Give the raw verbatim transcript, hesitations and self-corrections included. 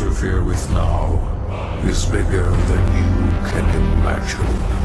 interfere with now is bigger than you can imagine.